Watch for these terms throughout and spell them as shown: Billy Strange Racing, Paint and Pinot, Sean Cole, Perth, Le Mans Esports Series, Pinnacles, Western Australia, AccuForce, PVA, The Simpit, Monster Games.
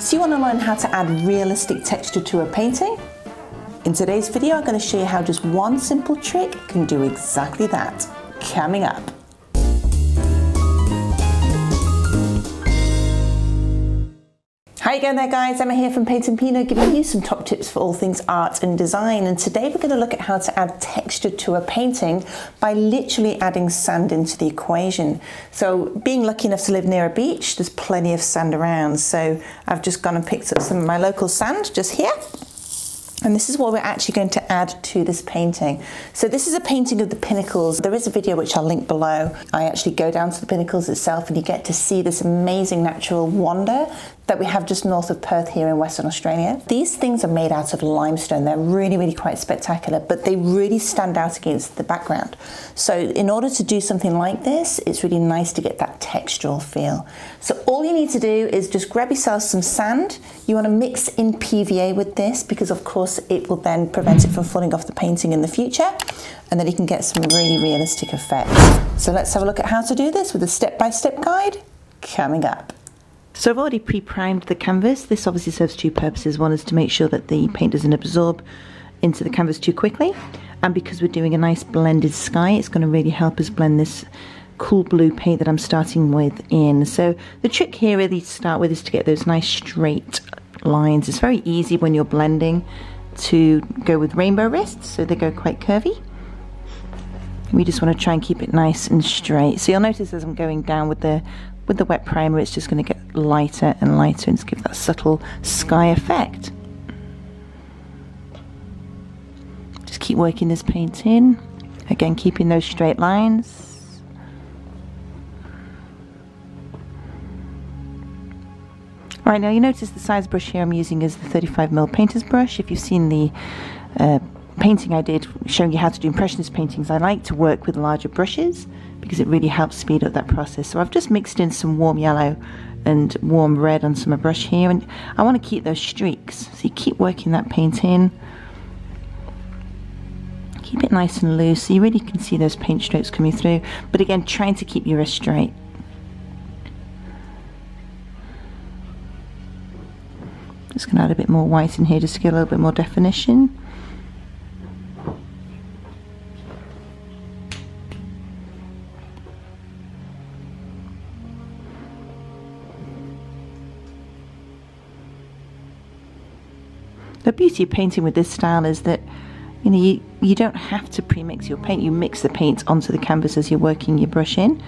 So you want to learn how to add realistic texture to a painting? In today's video, I'm going to show you how just one simple trick can do exactly that. Coming up. How you going there, guys? Emma here from Paint and Pinot, giving you some top tips for all things art and design. And today we're going to look at how to add texture to a painting by literally adding sand into the equation. So being lucky enough to live near a beach, there's plenty of sand around. So I've just gone and picked up some of my local sand just here. And this is what we're actually going to add to this painting. So this is a painting of the Pinnacles. There is a video which I'll link below. I actually go down to the Pinnacles itself and you get to see this amazing natural wonder that we have just north of Perth here in Western Australia. These things are made out of limestone. They're really quite spectacular, but they really stand out against the background. So in order to do something like this, it's really nice to get that textural feel. So all you need to do is just grab yourself some sand. You want to mix in PVA with this because of course it will then prevent it from falling off the painting in the future. And then you can get some really realistic effects. So let's have a look at how to do this with a step-by-step guide coming up. So I've already pre-primed the canvas. This obviously serves two purposes. One is to make sure that the paint doesn't absorb into the canvas too quickly. And because we're doing a nice blended sky, it's going to really help us blend this cool blue paint that I'm starting with in. So the trick here really to start with is to get those nice straight lines. It's very easy when you're blending to go with rainbow wrists, so they go quite curvy. We just want to try and keep it nice and straight. So you'll notice as I'm going down with the wet primer, it's just going to get lighter and lighter and just give that subtle sky effect. Just keep working this paint in. Again, keeping those straight lines. Right, now you notice the size brush here I'm using is the 35mm painter's brush. If you've seen the painting I did showing you how to do impressionist paintings, I like to work with larger brushes because it really helps speed up that process. So I've just mixed in some warm yellow and warm red on some brush here, and I want to keep those streaks. So you keep working that paint in, keep it nice and loose so you really can see those paint strokes coming through, but again trying to keep your wrist straight. Just going to add a bit more white in here just to get a little bit more definition. The beauty of painting with this style is that you don't have to pre-mix your paint. You mix the paint onto the canvas as you're working your brush in,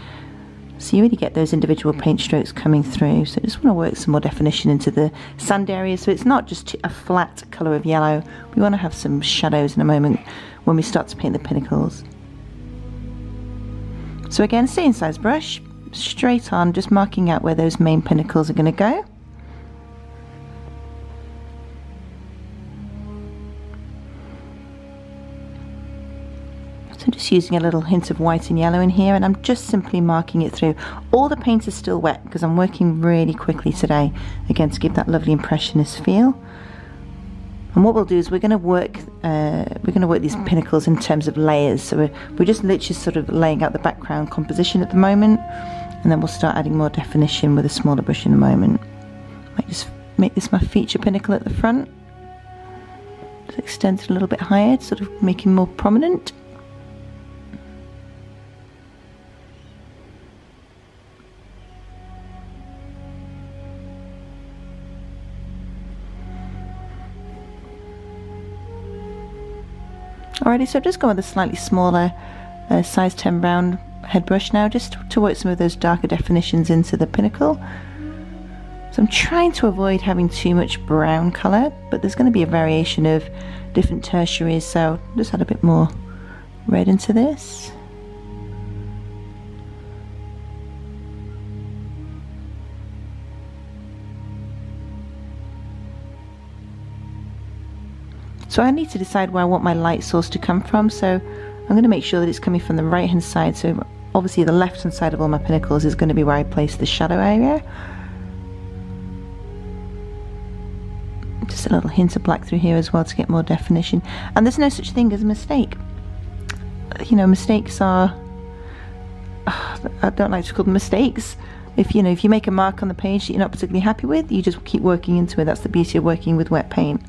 so you really get those individual paint strokes coming through. So I just want to work some more definition into the sand area, so it's not just a flat colour of yellow. We want to have some shadows in a moment when we start to paint the Pinnacles. So again, same size brush, straight on, just marking out where those main pinnacles are going to go. So I'm just using a little hint of white and yellow in here, and I'm just simply marking it through. All the paint is still wet because I'm working really quickly today, again to give that lovely impressionist feel. And what we'll do is we're going to work these pinnacles in terms of layers. So we're just literally sort of laying out the background composition at the moment, and then we'll start adding more definition with a smaller brush in a moment. I might just make this my feature pinnacle at the front. Just extend it a little bit higher, sort of making more prominent. Alrighty, so I've just gone with a slightly smaller size 10 round head brush now, just to work some of those darker definitions into the pinnacle. So I'm trying to avoid having too much brown colour, but there's going to be a variation of different tertiaries, so I'll just add a bit more red into this. So I need to decide where I want my light source to come from, so I'm going to make sure that it's coming from the right hand side. So obviously the left hand side of all my pinnacles is going to be where I place the shadow area. Just a little hint of black through here as well to get more definition. And there's no such thing as a mistake. You know, mistakes are... I don't like to call them mistakes. If you make a mark on the page that you're not particularly happy with, you just keep working into it. That's the beauty of working with wet paint.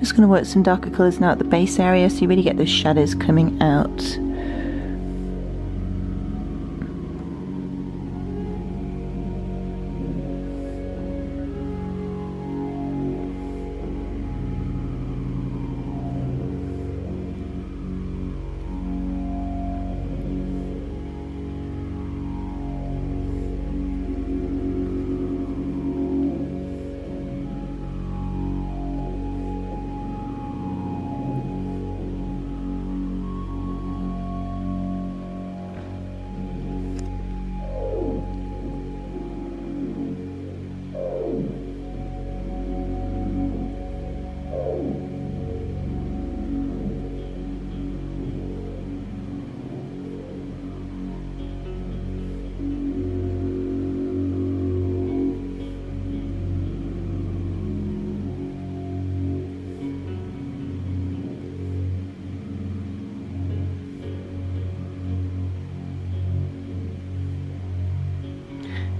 Just going to work some darker colours now at the base area so you really get those shadows coming out.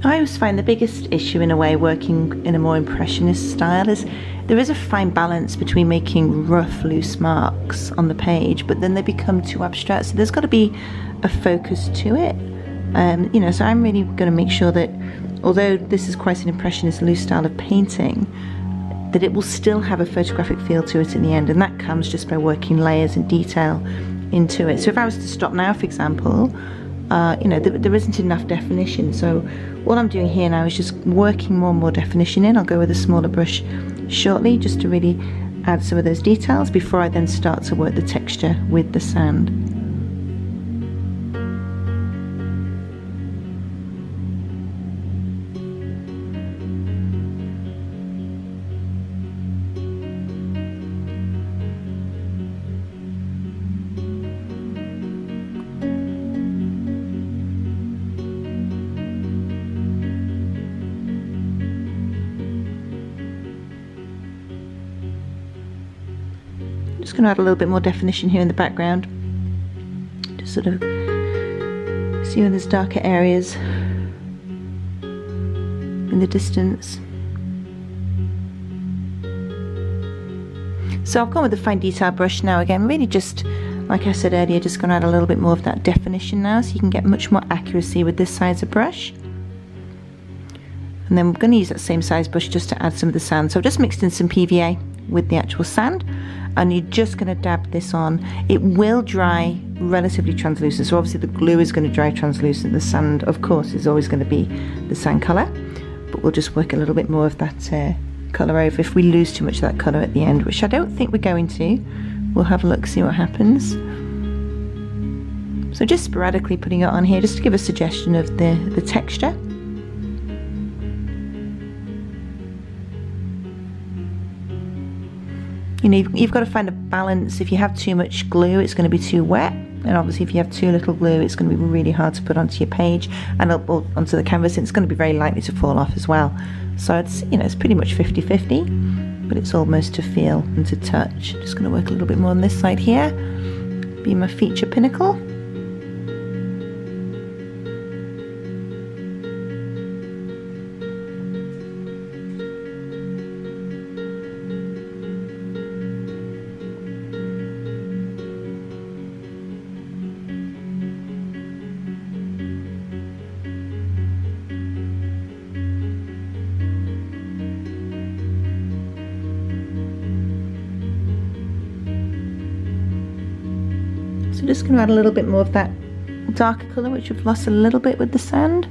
I always find the biggest issue in a way working in a more impressionist style is there is a fine balance between making rough loose marks on the page, but then they become too abstract, so there's got to be a focus to it. So I'm really going to make sure that although this is quite an impressionist loose style of painting, that it will still have a photographic feel to it in the end, and that comes just by working layers and detail into it. So if I was to stop now, for example, there isn't enough definition, so what I'm doing here now is just working more and more definition in. I'll go with a smaller brush shortly just to really add some of those details before I then start to work the texture with the sand. Just going to add a little bit more definition here in the background, just sort of see when there's darker areas in the distance. So I've gone with the fine detail brush now again, really just like I said earlier, just going to add a little bit more of that definition now so you can get much more accuracy with this size of brush. And then I'm going to use that same size brush just to add some of the sand. So I've just mixed in some PVA with the actual sand, and you're just going to dab this on. It will dry relatively translucent, so obviously the glue is going to dry translucent, the sand of course is always going to be the sand colour, but we'll just work a little bit more of that colour over. If we lose too much of that colour at the end, which I don't think we're going to, we'll have a look, see what happens. So just sporadically putting it on here just to give a suggestion of the texture. You've got to find a balance. If you have too much glue, it's going to be too wet, and obviously if you have too little glue, it's going to be really hard to put onto your page and up or onto the canvas, and it's going to be very likely to fall off as well. So it's, it's pretty much 50-50, but it's almost to feel and to touch. Just going to work a little bit more on this side here, be my feature pinnacle. So just going to add a little bit more of that darker colour, which we've lost a little bit with the sand,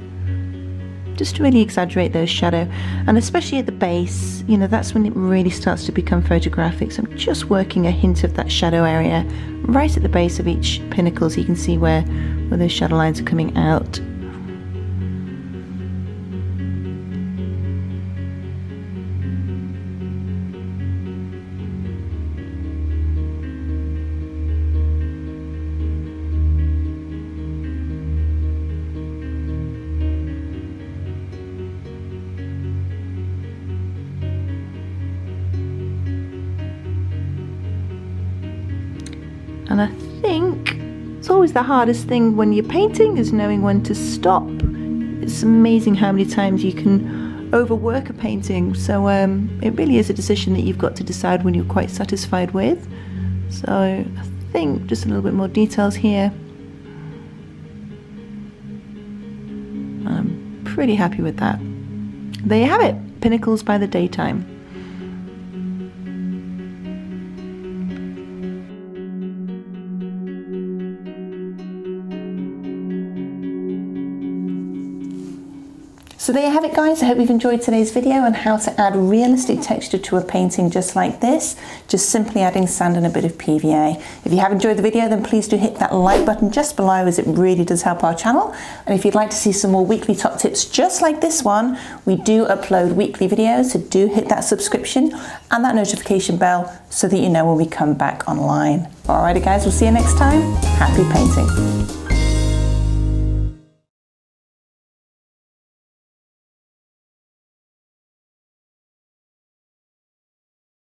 just to really exaggerate those shadow, and especially at the base, that's when it really starts to become photographic. So I'm just working a hint of that shadow area right at the base of each pinnacle so you can see where those shadow lines are coming out. the hardest thing when you're painting is knowing when to stop. It's amazing how many times you can overwork a painting, so it really is a decision that you've got to decide when you're quite satisfied with. So I think just a little bit more details here. I'm pretty happy with that. There you have it, Pinnacles by the Daytime. So there you have it, guys. I hope you've enjoyed today's video on how to add realistic texture to a painting just like this, just simply adding sand and a bit of PVA. If you have enjoyed the video, then please do hit that like button just below, as it really does help our channel. And if you'd like to see some more weekly top tips just like this one, we do upload weekly videos, so do hit that subscription and that notification bell so that you know when we come back online. Alrighty guys, we'll see you next time. Happy painting.